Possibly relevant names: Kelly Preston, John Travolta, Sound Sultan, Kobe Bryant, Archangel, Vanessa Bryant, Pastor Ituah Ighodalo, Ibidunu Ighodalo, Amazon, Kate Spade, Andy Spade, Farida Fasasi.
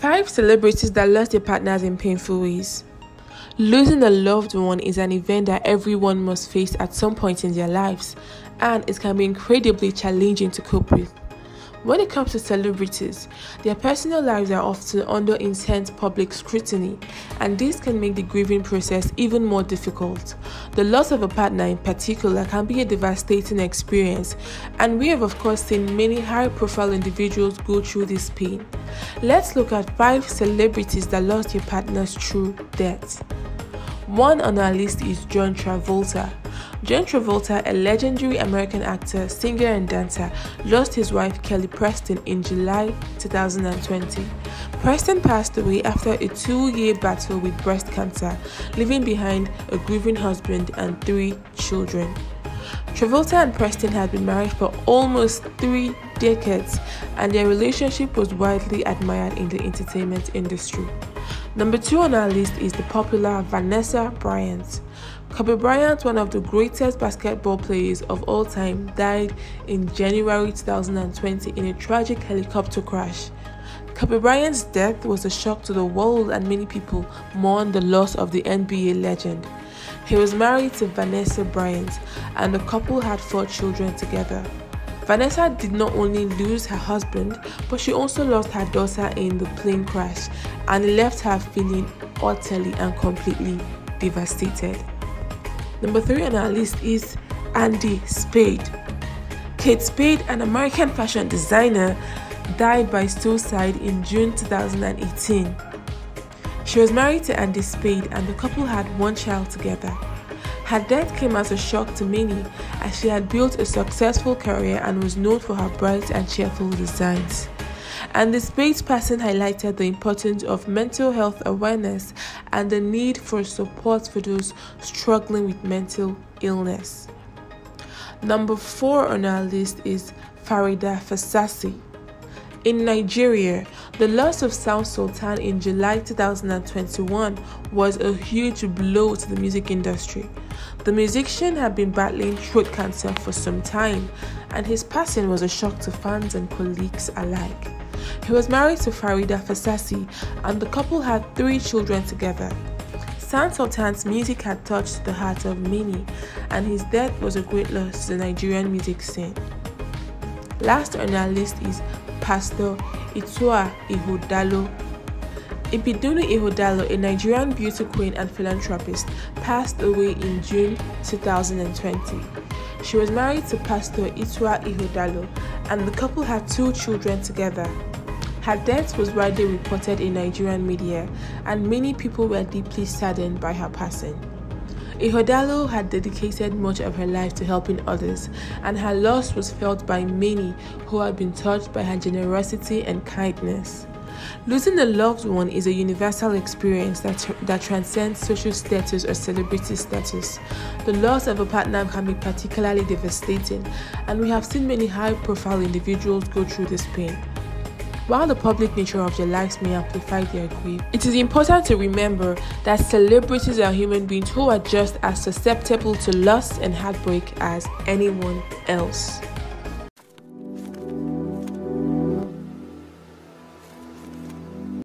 5 celebrities that lost their partners in painful ways. Losing a loved one is an event that everyone must face at some point in their lives, and it can be incredibly challenging to cope with. When it comes to celebrities, their personal lives are often under intense public scrutiny, and this can make the grieving process even more difficult. The loss of a partner in particular can be a devastating experience, and we have of course seen many high-profile individuals go through this pain. Let's look at 5 celebrities that lost their partners through death. One on our list is John Travolta. John Travolta, a legendary American actor, singer and dancer, lost his wife Kelly Preston in July 2020. Preston passed away after a 2-year battle with breast cancer, leaving behind a grieving husband and 3 children. Travolta and Preston had been married for almost 3 decades, and their relationship was widely admired in the entertainment industry. Number 2 on our list is the popular Vanessa Bryant. Kobe Bryant, one of the greatest basketball players of all time, died in January 2020 in a tragic helicopter crash. Kobe Bryant's death was a shock to the world, and many people mourned the loss of the NBA legend. He was married to Vanessa Bryant, and the couple had 4 children together. Vanessa did not only lose her husband, but she also lost her daughter in the plane crash, and it left her feeling utterly and completely devastated. Number 3 on our list is Andy Spade. Kate Spade, an American fashion designer, died by suicide in June 2018. She was married to Andy Spade, and the couple had 1 child together. Her death came as a shock to many, as she had built a successful career and was known for her bright and cheerful designs. Andy Spade's passing highlighted the importance of mental health awareness and the need for support for those struggling with mental illness. Number 4 on our list is Farida Fasasi. In Nigeria, the loss of Sound Sultan in July 2021 was a huge blow to the music industry. The musician had been battling throat cancer for some time, and his passing was a shock to fans and colleagues alike. He was married to Farida Fasasi, and the couple had 3 children together. Sound Sultan's music had touched the hearts of many, and his death was a great loss to the Nigerian music scene. Last on our list is Pastor Ituah Ighodalo. Ibidunu Ighodalo, a Nigerian beauty queen and philanthropist, passed away in June 2020. She was married to Pastor Ituah Ighodalo, and the couple had 2 children together. Her death was widely reported in Nigerian media, and many people were deeply saddened by her passing. Ighodalo had dedicated much of her life to helping others, and her loss was felt by many who had been touched by her generosity and kindness. Losing a loved one is a universal experience that transcends social status or celebrity status. The loss of a partner can be particularly devastating, and we have seen many high-profile individuals go through this pain. While the public nature of their lives may amplify their grief, it is important to remember that celebrities are human beings who are just as susceptible to loss and heartbreak as anyone else.